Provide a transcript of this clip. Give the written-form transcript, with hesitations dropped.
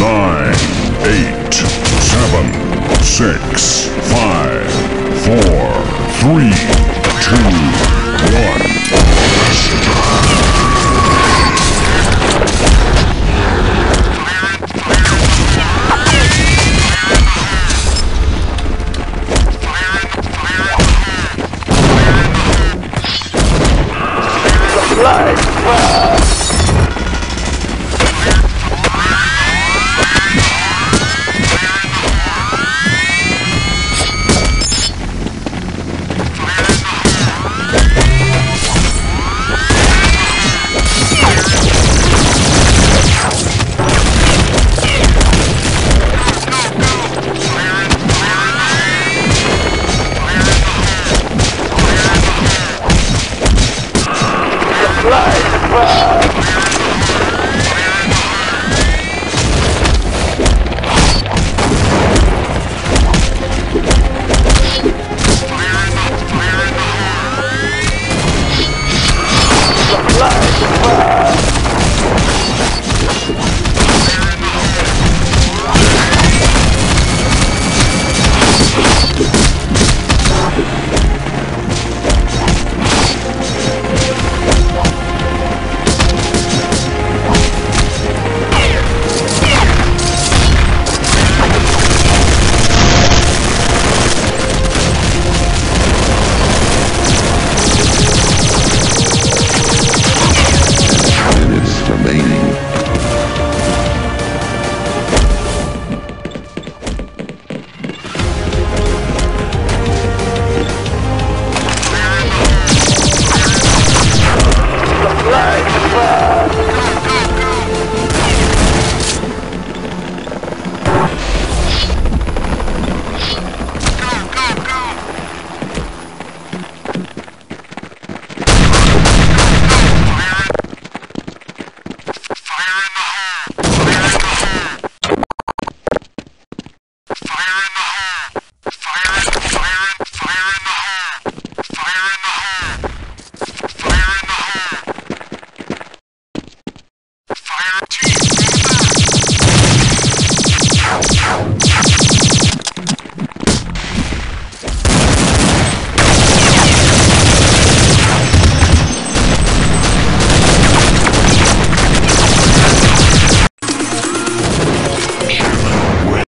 9, 8, 7, 6, 5, 4, 3, 2, 1.